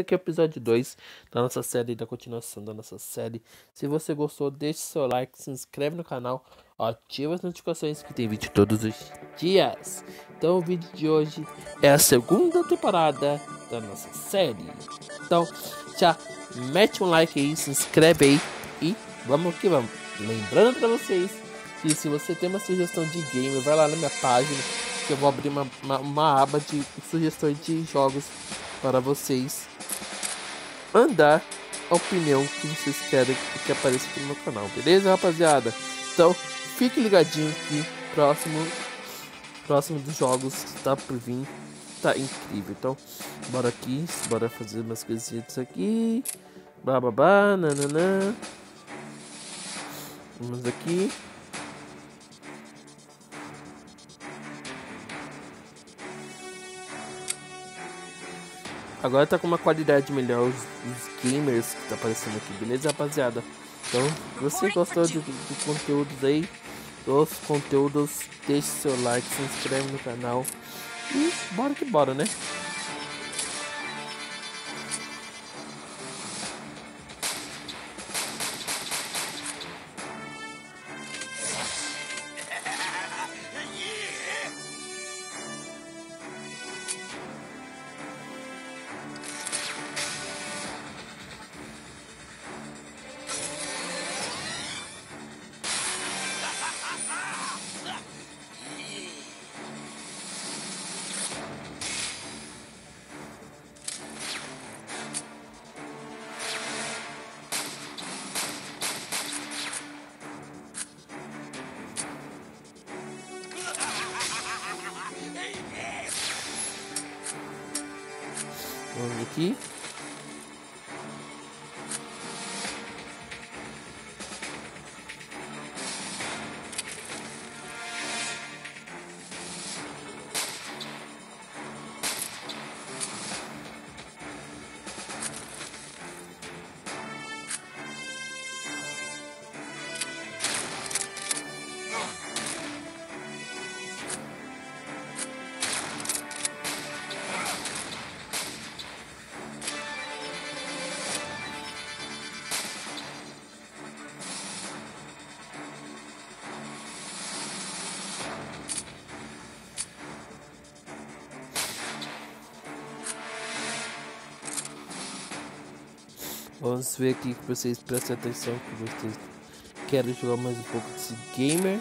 esse aqui é o episódio 2 da nossa série, da continuação da nossa série. Se você gostou, deixe seu like, se inscreve no canal, ativa as notificações que tem vídeo todos os dias. Então o vídeo de hoje é a segunda temporada da nossa série. Então já mete um like aí, se inscreve aí e vamos que vamos. Lembrando pra vocês que se você tem uma sugestão de game, vai lá na minha página que eu vou abrir uma aba de sugestões de jogos para vocês mandar a opinião que vocês querem que apareça aqui no meu canal, beleza, rapaziada? Então fique ligadinho que próximo dos jogos está por vir, tá incrível. Então bora aqui, bora fazer umas coisinhas aqui, bababá, nananã. Vamos aqui. Agora tá com uma qualidade melhor os gamers que tá aparecendo aqui, beleza, rapaziada? Então, se você gostou do conteúdo aí, dos conteúdos, deixe seu like, se inscreve no canal e bora que bora, né? Vamos aqui. Vamos ver aqui que vocês prestem atenção, que vocês querem jogar mais um pouco desse gamer.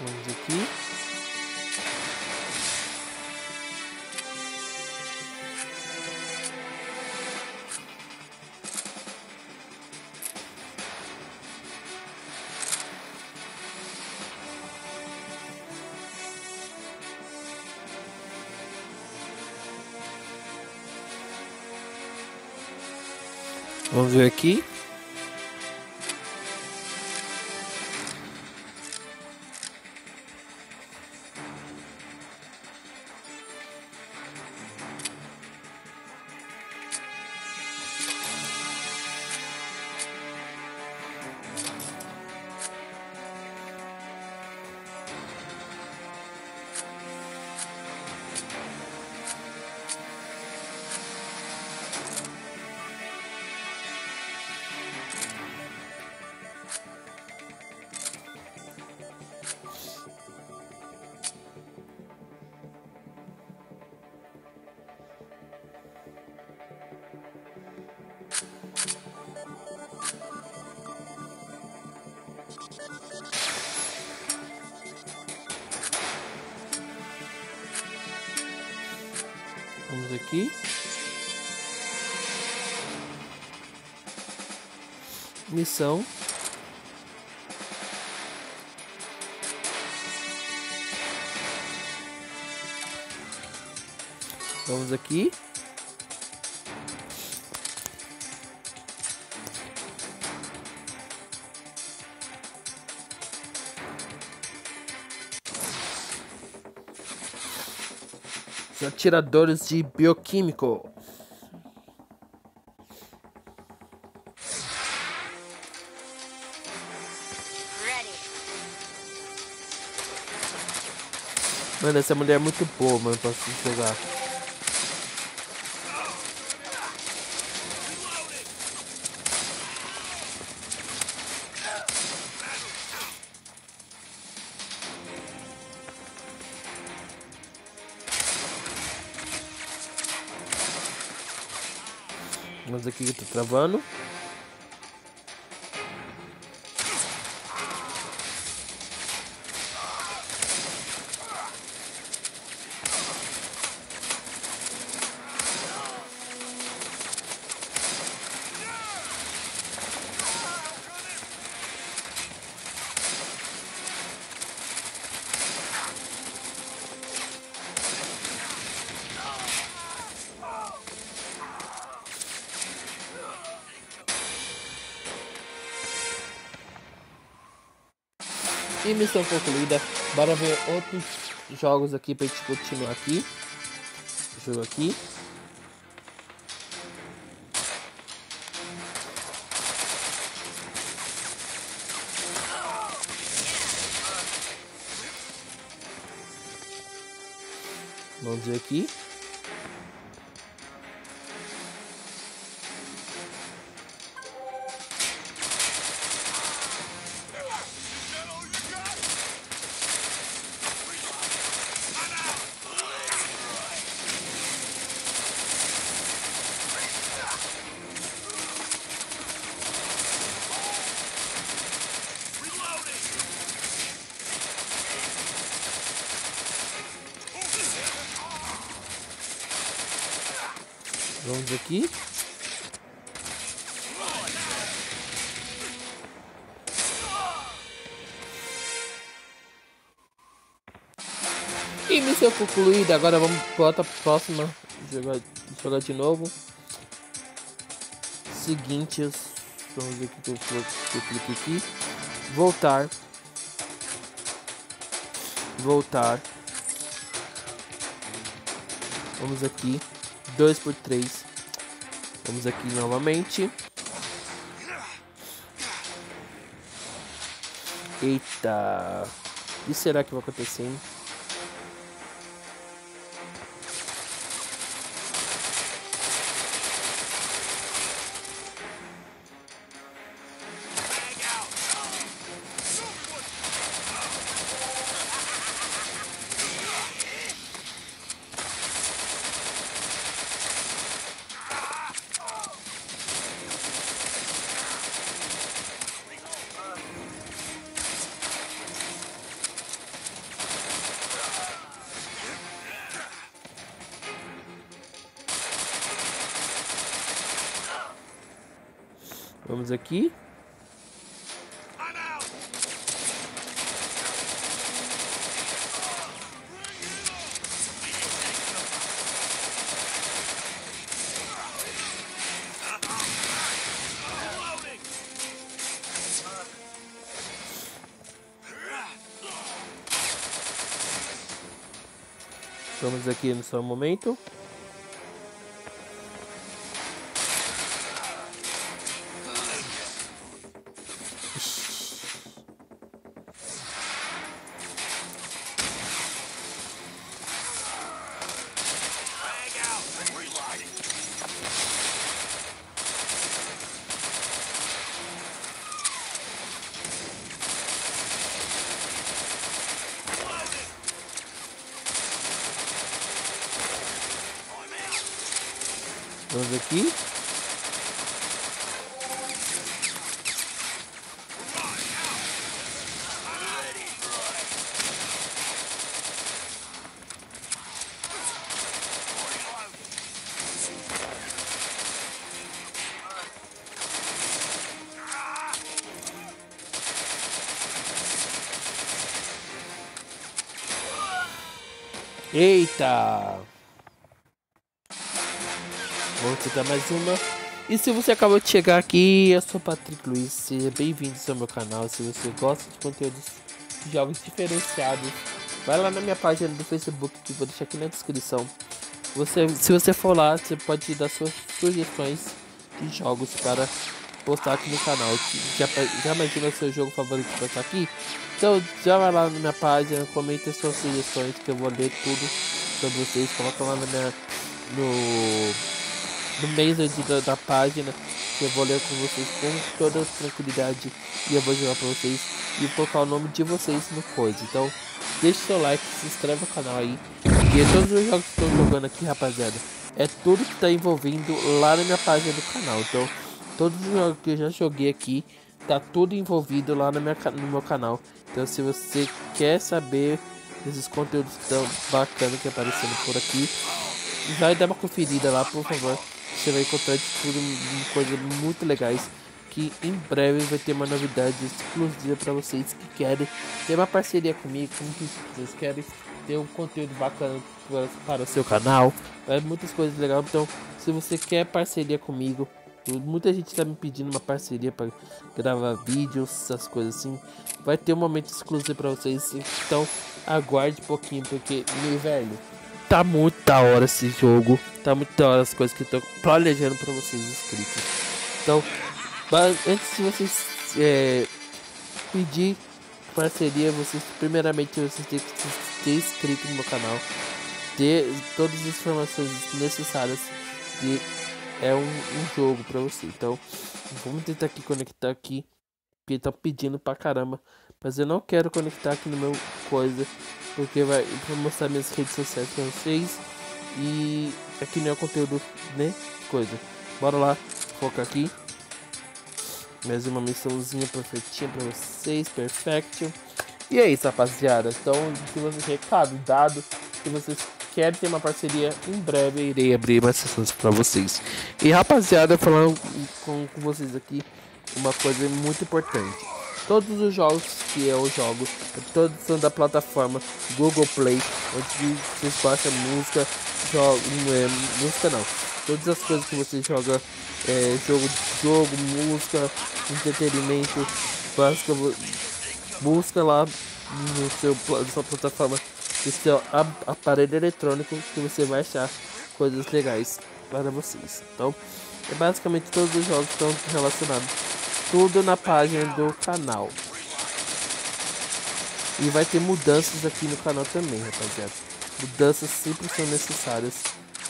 Vamos aqui. Vamos ver aqui. Vamos aqui. Missão. Vamos aqui. Os atiradores de bioquímico. Mano, essa mulher é muito boa, mano, pra se jogar. Vamos aqui que eu tô travando. E missão concluída. Bora ver outros jogos aqui pra gente continuar aqui. Jogo aqui. Vamos ver aqui. Vamos aqui. E missão concluída. Agora vamos para a próxima. Jogar de novo. Seguintes. Vamos ver o que eu clico aqui. Voltar. Voltar. Vamos aqui. 2x3. Vamos aqui novamente. Eita. O que será que vai acontecer, hein? Vamos aqui. Vamos aqui no seu momento. Vamos aqui. Eita! Vamos tentar mais uma. E se você acabou de chegar aqui, eu sou o Patrick Luiz, seja bem-vindo ao meu canal. Se você gosta de conteúdos de jogos diferenciados, vai lá na minha página do Facebook, que vou deixar aqui na descrição. Se você for lá, você pode dar suas sugestões de jogos para postar aqui no canal. Já imagina o seu jogo favorito para postar aqui? Então já vai lá na minha página, comenta suas sugestões que eu vou ler tudo sobre vocês. Coloca lá na minha, no message da página, que eu vou ler com vocês com toda tranquilidade e eu vou jogar para vocês e vou colocar o nome de vocês no coisa. Então deixe seu like, se inscreve no canal aí, e todos os jogos que estou jogando aqui, rapaziada, é tudo que está envolvendo lá na minha página do canal. Então todos os jogos que eu já joguei aqui, tá tudo envolvido lá no meu canal. Então se você quer saber desses conteúdos tão bacanas que aparecendo por aqui, vai dar uma conferida lá, por favor. Você vai encontrar de tudo, de coisas muito legais, que em breve vai ter uma novidade exclusiva para vocês que querem ter uma parceria comigo, que vocês querem ter um conteúdo bacana para o seu canal, é muitas coisas legais. Então se você quer parceria comigo, muita gente está me pedindo uma parceria para gravar vídeos, essas coisas assim, vai ter um momento exclusivo para vocês. Então aguarde um pouquinho, porque, meu velho, tá muito da hora esse jogo, tá muito da hora as coisas que eu tô planejando para vocês inscritos. Então, antes de vocês pedir parceria, vocês primeiramente têm que ter inscrito no meu canal, ter todas as informações necessárias, que é um jogo para você. Então vamos tentar aqui conectar aqui, porque tá pedindo pra caramba, mas eu não quero conectar aqui no meu coisa, porque vai mostrar minhas redes sociais para vocês e aqui não é conteúdo, né? Coisa. Bora lá, foca aqui. Mais uma missãozinha perfeitinha para vocês, perfeito. E é isso, rapaziada. Então, se vocês recado dado, se vocês querem ter uma parceria, em breve eu irei abrir mais sessões para vocês. E rapaziada, falando com vocês aqui, uma coisa muito importante. Todos os jogos que eu jogo, todos são da plataforma Google Play, onde vocês baixam música, música não, todas as coisas que você joga, jogo, música, entretenimento, busca lá na sua plataforma, no seu aparelho eletrônico, que você vai achar coisas legais para vocês. Então, basicamente todos os jogos estão relacionados. Tudo na página do canal. E vai ter mudanças aqui no canal também, rapaziada. Mudanças sempre são necessárias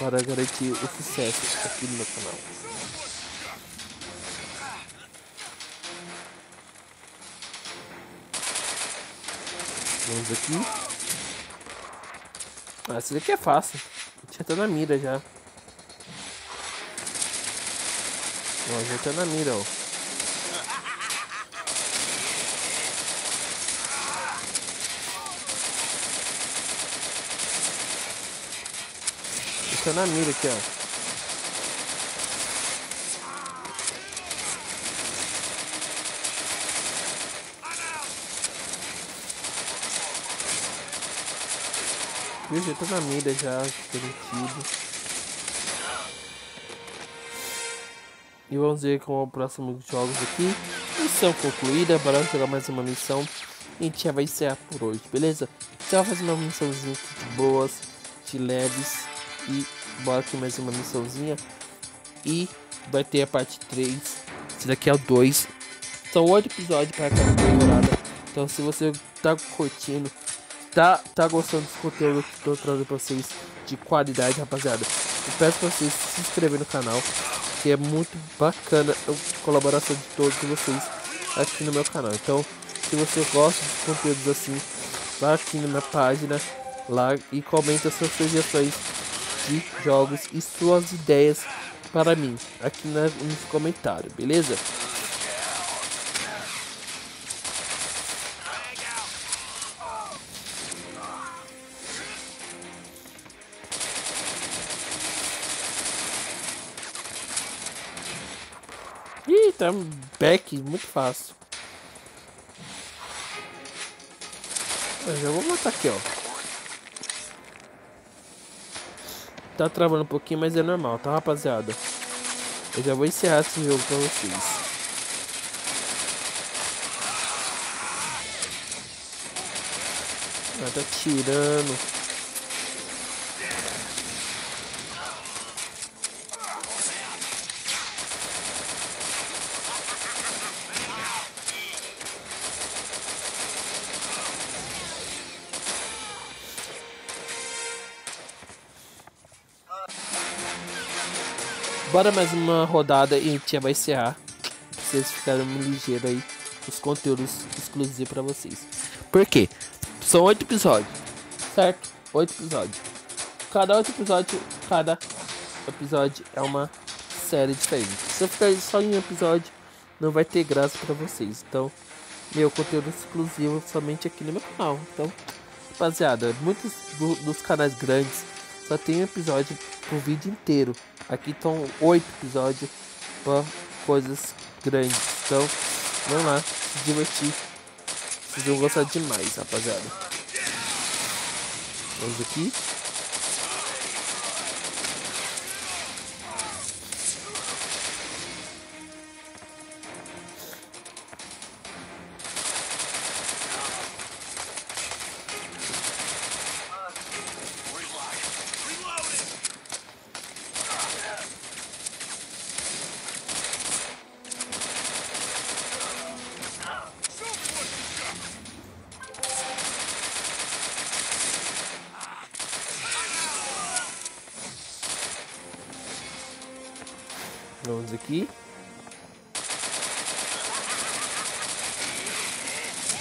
para garantir o sucesso aqui no meu canal. Vamos aqui. Ah, esse daqui é fácil. Já tá na mira já. Ó, já tá na mira, ó. Tá na mira aqui, ó. Viu, já tá na mira já, permitido. E vamos ver com os próximos jogos aqui. Missão concluída, bora jogar mais uma missão. E a gente já vai encerrar por hoje, beleza? Então fazer uma missãozinha aqui de boas, de leves. E bora aqui mais uma missãozinha. E vai ter a parte 3. Esse daqui é o 2. São 8 episódios para cada temporada. Então se você tá curtindo, tá gostando dos conteúdos que tô trazendo para vocês, de qualidade, rapaziada, eu peço para vocês se inscrever no canal, que é muito bacana a colaboração de todos vocês aqui no meu canal. Então se você gosta de conteúdos assim, vá aqui na minha página lá e comenta suas sugestões de jogos e suas ideias para mim aqui nos comentários, beleza? Ih, tá um back muito fácil. Eu já vou botar aqui, ó. tá travando um pouquinho, mas é normal, tá, rapaziada? Eu já vou encerrar esse jogo pra vocês. Ah, tá tirando. Bora mais uma rodada e a gente já vai encerrar. Vocês ficaram ligeiro aí. Os conteúdos exclusivos pra vocês. Por quê? São 8 episódios, certo? 8 episódios. Cada episódio é uma série diferente. Se eu ficar só em um episódio, não vai ter graça pra vocês. Então, meu conteúdo exclusivo somente aqui no meu canal. Então, rapaziada, muitos dos canais grandes só tem um episódio pro vídeo inteiro. Aqui estão 8 episódios pra coisas grandes. Então, vamos lá, se divertir. Vocês vão gostar demais, rapaziada. Vamos aqui. Vamos aqui.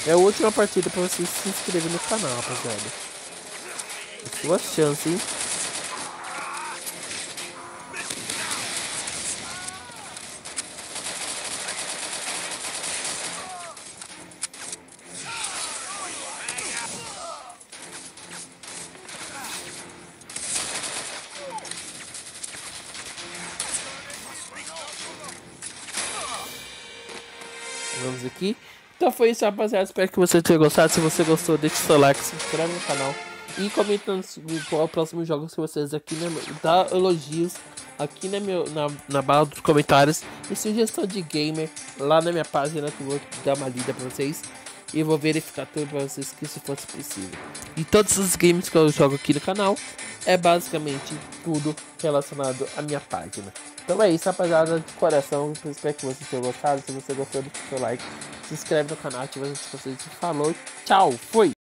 É a última partida pra vocês se inscreverem no canal, rapaziada. É sua chance, hein? Vamos aqui. Então foi isso, rapaziada. Espero que você tenha gostado. Se você gostou, deixe seu like, se inscreve no canal e comenta qual é o próximo jogo que vocês aqui, né? Dá elogios aqui na barra dos comentários e sugestão de gamer lá na minha página, que eu vou dar uma lida pra vocês e vou verificar tudo pra vocês que se fosse possível. E todos os games que eu jogo aqui no canal é basicamente tudo relacionado à minha página. Então é isso, rapaziada, de coração. Espero que vocês tenham gostado. Se você gostou, deixa o seu like, se inscreve no canal, ativa as notificações. Falou, tchau, fui!